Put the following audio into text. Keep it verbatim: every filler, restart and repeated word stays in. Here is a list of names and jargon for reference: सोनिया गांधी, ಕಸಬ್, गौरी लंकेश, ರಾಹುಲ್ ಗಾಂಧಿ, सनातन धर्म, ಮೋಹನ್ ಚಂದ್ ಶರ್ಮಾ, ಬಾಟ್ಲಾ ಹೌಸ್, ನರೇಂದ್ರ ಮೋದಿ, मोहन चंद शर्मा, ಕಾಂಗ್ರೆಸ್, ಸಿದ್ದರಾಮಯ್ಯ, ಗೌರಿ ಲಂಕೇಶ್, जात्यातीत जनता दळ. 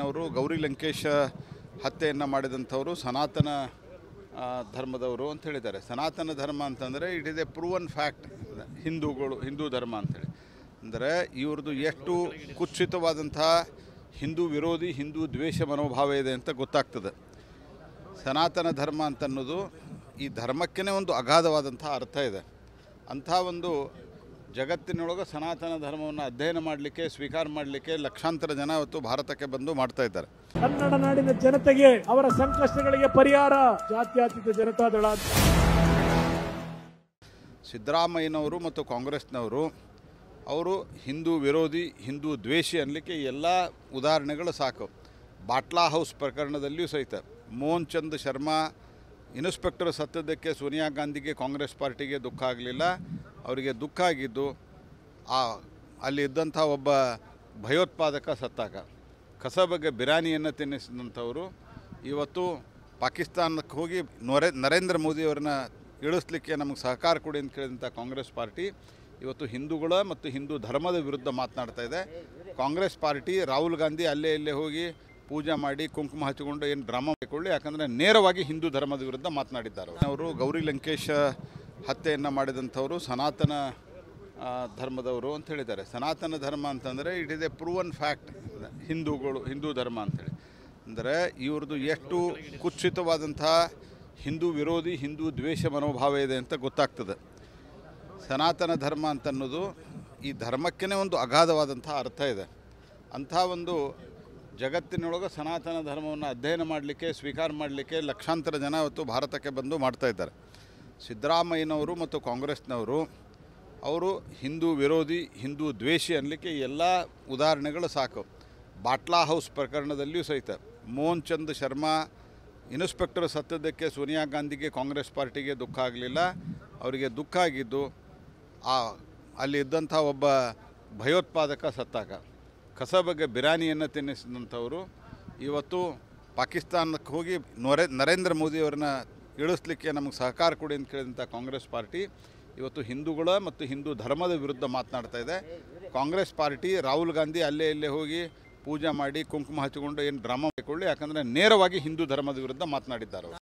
गौरी लंकेश हत्या सनातन धर्मदवरु अंत सनातन धर्म अंतंद्रे it is a proven fact Hindu Hindu धर्म अंत अंद्रे इवरदु एष्टु कुत्सितवादंत हिंदू विरोधी हिंदू द्वेष मनोभाव इदे अंत गोत्ताग्तदे। सनातन धर्म अंत अन्नोदु ई धर्मक्केने ओंदु अगाधवादंत अर्थ इदे। अंत ओंदु जगत्तिनोळगे सनातन धर्मवन्न अध्ययन माडलिक्के स्वीकार माडलिक्के लक्षांतर जन अवत्तु भारतक्के बंदु माड्ता इद्दारे। कन्नड नाडिन जनतेगे अवर संकष्टगळिगे परिहार जात्यातीत जनता दळ। सिद्धरामಯ್ಯನವರು ಮತ್ತು ಕಾಂಗ್ರೆಸ್ನವರು ಅವರು ಹಿಂದೂ ವಿರೋಧಿ ಹಿಂದೂ ದ್ವೇಷಿ ಅನ್ನಲಿಕ್ಕೆ ಎಲ್ಲ ಉದಾಹರಣೆಗಳು ಸಾಕು। ಬಾಟ್ಲಾ ಹೌಸ್ ಪ್ರಕರಣದಲ್ಲಿಯೂ ಸಹಿತ मोहन चंद शर्मा ಇನ್ಸ್ಪೆಕ್ಟರ್ ಸತ್ತದಕ್ಕೆ सोनिया गांधी ಕಾಂಗ್ರೆಸ್ ಪಾರ್ಟಿಗೆ दुख ಆಗಲಿಲ್ಲ। ಅವರಿಗೆ दुख ಆಗಿದ್ದು ಆ ಅಲ್ಲಿ ಇದ್ದಂತ ಒಬ್ಬ ಭಯೋತ್ಪಾದಕ ಸತ್ತಾಗ ಕಸಬಗೆ ಬಿರಾನಿಯನ್ನು ತಿನ್ನಿಸಿದಂತವರು ಇವತ್ತು ಪಾಕಿಸ್ತಾನಕ್ಕೆ ಹೋಗಿ ನರೇಂದ್ರ ಮೋದಿ ಅವರನ್ನು ಇಳಿಸಲಿಕ್ಕೆ ನಮಗೆ ಸಹಕಾರ ಕೊಡಿ ಅಂತ ಕೇಳಿದಂತ ಕಾಂಗ್ರೆಸ್ ಪಾರ್ಟಿ ಇವತ್ತು ಹಿಂದೂಗಳ ಮತ್ತು ಹಿಂದೂ ಧರ್ಮದ ವಿರುದ್ಧ ಮಾತನಾಡ್ತಾ ಇದೆ। ಕಾಂಗ್ರೆಸ್ ಪಾರ್ಟಿ ರಾಹುಲ್ ಗಾಂಧಿ ಅಲ್ಲೇ ಇಲ್ಲೇ ಹೋಗಿ ಪೂಜೆ ಮಾಡಿ ಕುಂಕುಮ ಹಚ್ಚಿಕೊಂಡು ಏನು ಡ್ರಾಮಾ ಮಾಡಿಕೊಳ್ಳಿ, ಯಾಕಂದ್ರೆ ನೇರವಾಗಿ ಹಿಂದೂ ಧರ್ಮದ ವಿರುದ್ಧ ಮಾತನಾಡಿದ್ದಾರೆ ಅವರು। ಗೌರಿ ಲಂಕೇಶ್ हत्या सनातन धर्मदवरु अंत सनातन धर्म अंतंद्रे it is a proven fact Hindu Hindu धर्म अंत अंद्रे इवरदु एष्टु कुत्सितवादंत हिंदू विरोधी हिंदू द्वेष मनोभाव इदे अंत गोत्ताग्तदे। सनातन धर्म अंत अन्नोदु ई धर्मक्केने ओंदु अगाधवादंत अर्थ इदे। अंत ओंदु जगत्तिनोळगे सनातन धर्मवन्न अध्ययन माडलिक्के स्वीकार माडलिक्के लक्षांतर जन अवत्तु भारतक्के बंदु माड्ता इद्दारे। ಸಿದ್ದರಾಮಯ್ಯನವರು ಮತ್ತು ಕಾಂಗ್ರೆಸ್ನವರು ಅವರು ಹಿಂದೂ ವಿರೋಧಿ ಹಿಂದೂ ದ್ವೇಷಿ ಅನ್ನಲಿಕ್ಕೆ ಎಲ್ಲ ಉದಾಹರಣೆಗಳು ಸಾಕು। ಬಾಟ್ಲಾ ಹೌಸ್ ಪ್ರಕರಣದಲ್ಲಿಯೂ ಸಹಿತ ಮೋಹನ್ ಚಂದ್ ಶರ್ಮಾ ಇನ್ಸ್ಪೆಕ್ಟರ್ ಸತ್ತದಕ್ಕೆ ಸೋನಿಯಾ ಗಾಂಧಿಗೆ ಕಾಂಗ್ರೆಸ್ ಪಾರ್ಟಿಗೆ दुख ಆಗಲಿಲ್ಲ। ಅವರಿಗೆ दुख ಆಗಿದ್ದು ಆ ಅಲ್ಲಿ ಇದ್ದಂತ ಒಬ್ಬ ಭಯೋತ್ಪಾದಕ ಸತ್ತಾಗ ಕಸಬಗೆ ಬಿರಾನಿಯನ್ನು ತಿನ್ನಿಸಿದಂತವರು ಇವತ್ತು ಪಾಕಿಸ್ತಾನಕ್ಕೆ ಹೋಗಿ ನರೇಂದ್ರ ಮೋದಿ ಅವರನ್ನ ಇಳಿಸಲಿಕ್ಕೆ ನಮಗೆ ಸಹಕಾರ ಕೊಡಿ ಅಂತ ಹೇಳಿದಂತ ಕಾಂಗ್ರೆಸ್ ಪಾರ್ಟಿ ಇವತ್ತು ಹಿಂದೂಗಳ ಮತ್ತು ಹಿಂದೂ ಧರ್ಮದ ವಿರುದ್ಧ ಮಾತನಾಡ್ತಾ ಇದೆ। ಕಾಂಗ್ರೆಸ್ ಪಾರ್ಟಿ ರಾಹುಲ್ ಗಾಂಧಿ ಅಲ್ಲೇ ಇಲ್ಲೇ ಹೋಗಿ ಪೂಜೆ ಮಾಡಿ ಕುಂಕುಮ ಹಚ್ಚಿಕೊಂಡು ಏನು ಡ್ರಾಮಾ ಮಾಡಿಕೊಳ್ಳಿ, ಯಾಕಂದ್ರೆ ನೇರವಾಗಿ ಹಿಂದೂ ಧರ್ಮದ ವಿರುದ್ಧ ಮಾತನಾಡಿದ್ದಾರೆ।